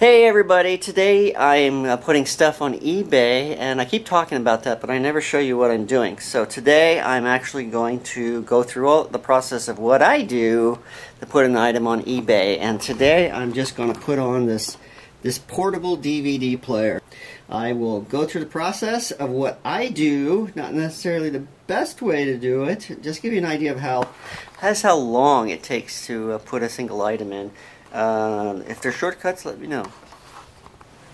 Hey everybody, today I'm putting stuff on eBay, and I keep talking about that but I never show you what I'm doing. So today I'm actually going to go through all the process of what I do to put an item on eBay, and today I'm just going to put on this portable DVD player. I will go through the process of what I do, not necessarily the best way to do it, just give you an idea of how long it takes to put a single item in. If there's shortcuts, let me know.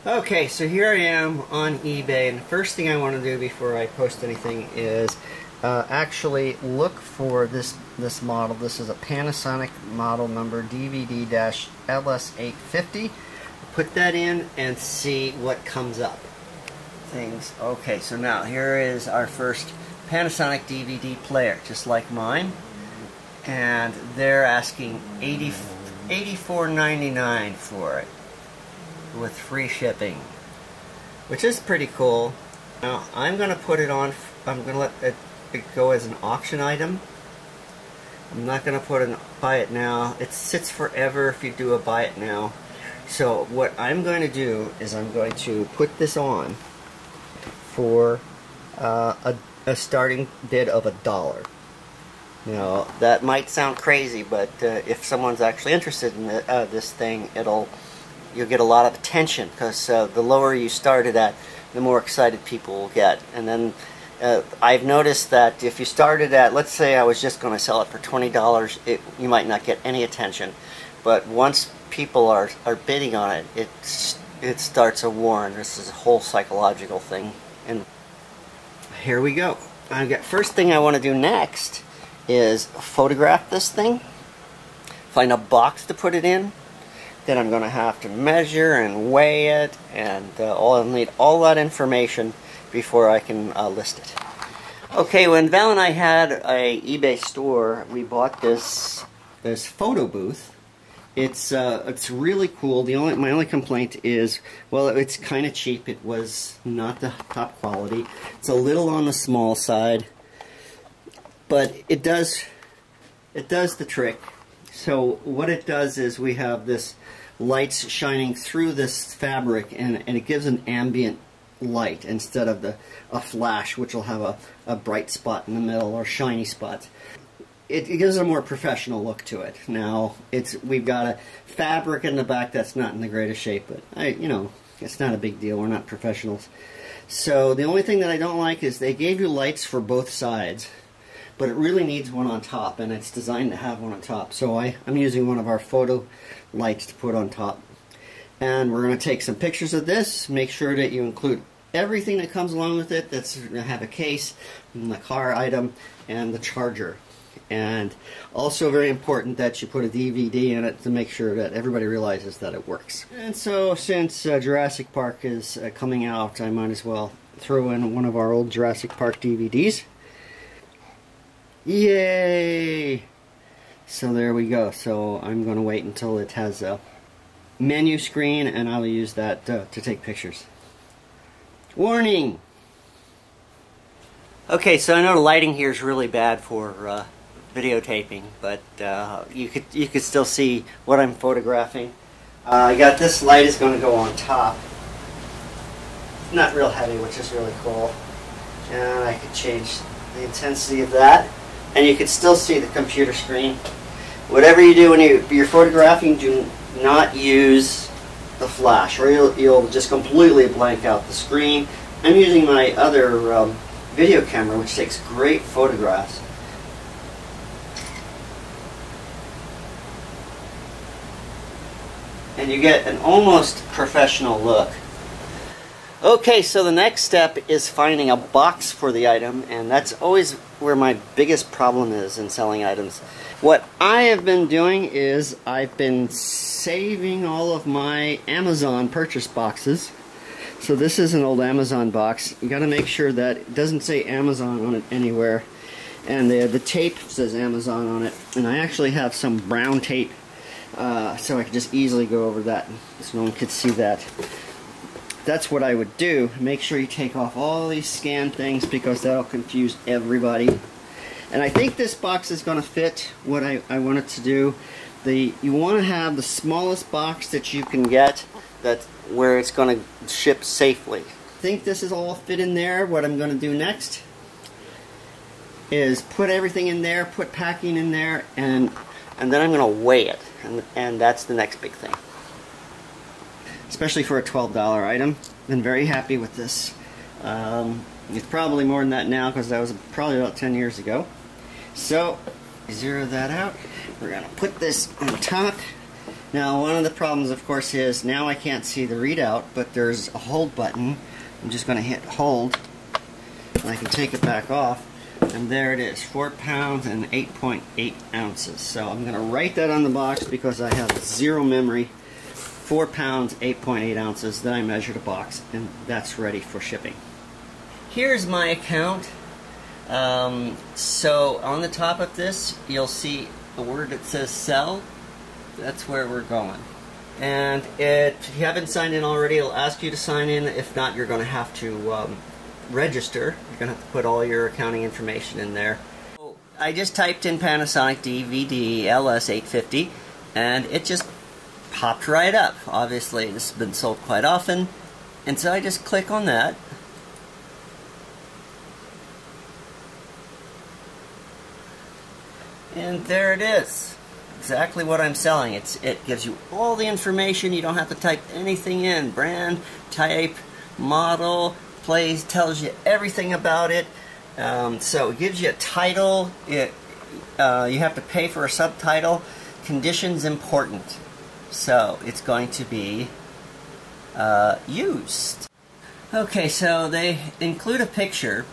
Okay, so here I am on eBay, and the first thing I want to do before I post anything is actually look for this model. This is a Panasonic model number DVD-LS850. Put that in and see what comes up. Okay, so now here is our first Panasonic DVD player, just like mine, and they're asking $84.99 for it with free shipping, which is pretty cool. Now I'm gonna put it on, I'm gonna let it go as an auction item. I'm not gonna buy it now. It sits forever if you do a buy it now. So what I'm going to do is I'm going to put this on for a starting bid of $1. Now, that might sound crazy, but if someone's actually interested in this thing, you'll get a lot of attention, because the lower you start it at, the more excited people will get. And then I've noticed that if you started at, let's say I was just going to sell it for $20, you might not get any attention. But once people are bidding on it, it starts a war, and this is a whole psychological thing. And here we go. First thing I want to do next is photograph this thing, find a box to put it in, then I'm going to have to measure and weigh it, and I'll need all that information before I can list it. Okay, when Val and I had an eBay store, we bought this photo booth. It's really cool. My only complaint is, well, it's kind of cheap. It was not the top quality. It's a little on the small side, but it does the trick. So what it does is we have this lights shining through this fabric, and it gives an ambient light instead of a flash, which will have a bright spot in the middle or shiny spot. It gives a more professional look to it. Now we've got a fabric in the back that's not in the greatest shape, but it's not a big deal. We're not professionals. So the only thing that I don't like is they gave you lights for both sides, but it really needs one on top, and it's designed to have one on top. So I'm using one of our photo lights to put on top. And we're going to take some pictures of this. Make sure that you include everything that comes along with it. That's going to have a case, and the car item, and the charger. And also very important that you put a DVD in it to make sure that everybody realizes that it works. And so since Jurassic Park is coming out, I might as well throw in one of our old Jurassic Park DVDs. Yay! So there we go. So I'm going to wait until it has a menu screen, and I'll use that to take pictures. Warning! Okay, so I know the lighting here is really bad for videotaping, but you could still see what I'm photographing. I got this light is going to go on top. It's not real heavy, which is really cool. And I could change the intensity of that, and you can still see the computer screen. Whatever you do when you're photographing, do not use the flash, or you'll just completely blank out the screen. I'm using my other video camera, which takes great photographs. And you get an almost professional look. Okay, so the next step is finding a box for the item, and that's always where my biggest problem is in selling items. What I have been doing is I've been saving all of my Amazon purchase boxes. So this is an old Amazon box. You got to make sure that it doesn't say Amazon on it anywhere. and the tape says Amazon on it, and I actually have some brown tape so I could just easily go over that so no one could see that. That's what I would do. Make sure you take off all these scan things because that'll confuse everybody. And I think this box is going to fit what I wanted to do. You want to have the smallest box that you can get where it's going to ship safely. I think this is all fit in there. What I'm going to do next is put everything in there, put packing in there, and then I'm going to weigh it. And that's the next big thing. Especially for a $12 item. Been very happy with this. It's probably more than that now because that was probably about 10 years ago. So, zero that out. We're going to put this on top. Now, one of the problems, of course, is now I can't see the readout, but there's a hold button. I'm just going to hit hold, and I can take it back off. And there it is, 4 pounds and 8.8 ounces. So I'm going to write that on the box because I have zero memory. 4 pounds, 8.8 ounces. Then I measured a box, and that's ready for shipping. Here's my account. So on the top of this, you'll see a word that says sell. That's where we're going. And if you haven't signed in already, it'll ask you to sign in. If not, you're going to have to register. You're going to have to put all your accounting information in there. So I just typed in Panasonic DVD LS850, and it just popped right up. Obviously, this has been sold quite often. And so I just click on that. And there it is, exactly what I'm selling. It gives you all the information. You don't have to type anything in. Brand, type, model, place, tells you everything about it. So it gives you a title. You have to pay for a subtitle. Conditions important. So it's going to be used. Okay, so they include a picture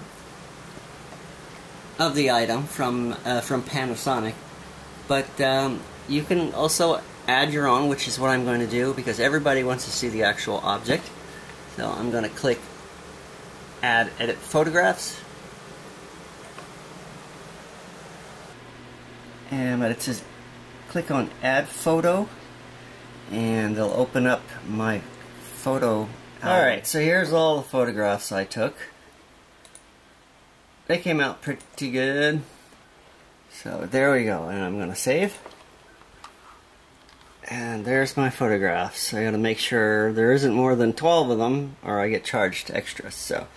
of the item from Panasonic, but you can also add your own, which is what I'm going to do because everybody wants to see the actual object. So I'm going to click Add Edit Photographs, and it says click on Add Photo, and they'll open up my photo album. All right, so here's all the photographs I took. They came out pretty good. So there we go, and I'm going to save. And there's my photographs. I got to make sure there isn't more than 12 of them or I get charged extra. So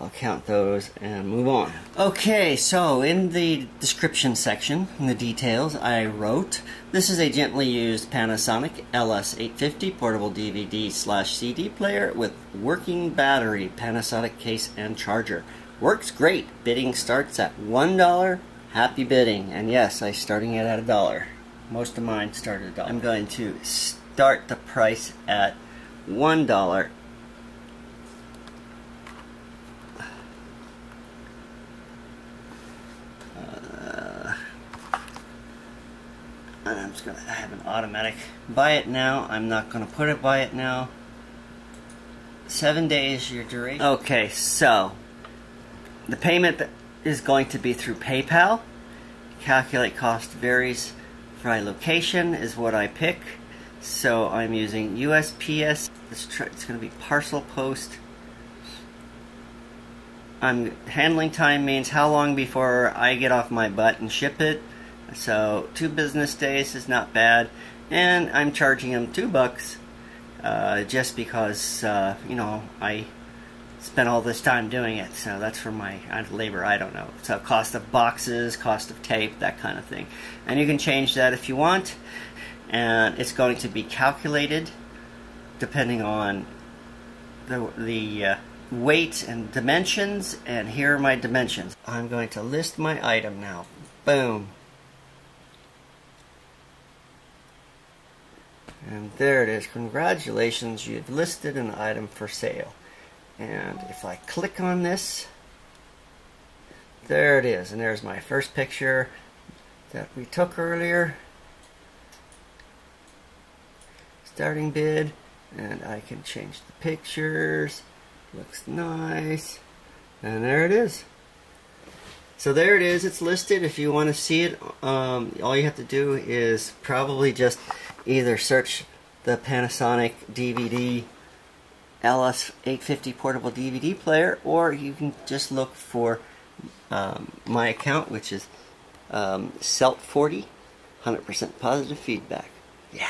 I'll count those and move on. Okay, so in the description section, in the details, I wrote, this is a gently used Panasonic LS850 portable DVD/CD player with working battery, Panasonic case and charger. Works great. Bidding starts at $1. Happy bidding. And yes, I'm starting it at $1. Most of mine start at $1. I'm going to start the price at $1. And I'm just going to have an automatic buy it now. I'm not going to put it buy it now. 7 days your duration. Okay, so the payment is going to be through PayPal. Calculate cost varies by location is what I pick. So I'm using USPS. It's going to be parcel post. Handling time means how long before I get off my butt and ship it. So 2 business days is not bad. And I'm charging them $2 just because, you know, I spent all this time doing it, so that's for my labor, I don't know. So cost of boxes, cost of tape, that kind of thing. And you can change that if you want, and it's going to be calculated depending on the weight and dimensions, and here are my dimensions. I'm going to list my item now. Boom. And there it is. Congratulations, you've listed an item for sale. And if I click on this, there it is. And there's my first picture that we took earlier. Starting bid. And I can change the pictures. Looks nice. And there it is. So there it is, it's listed. If you want to see it, all you have to do is probably just either search the Panasonic DVD LS850 portable DVD player, or you can just look for my account, which is CELT40, 100% positive feedback. Yeah.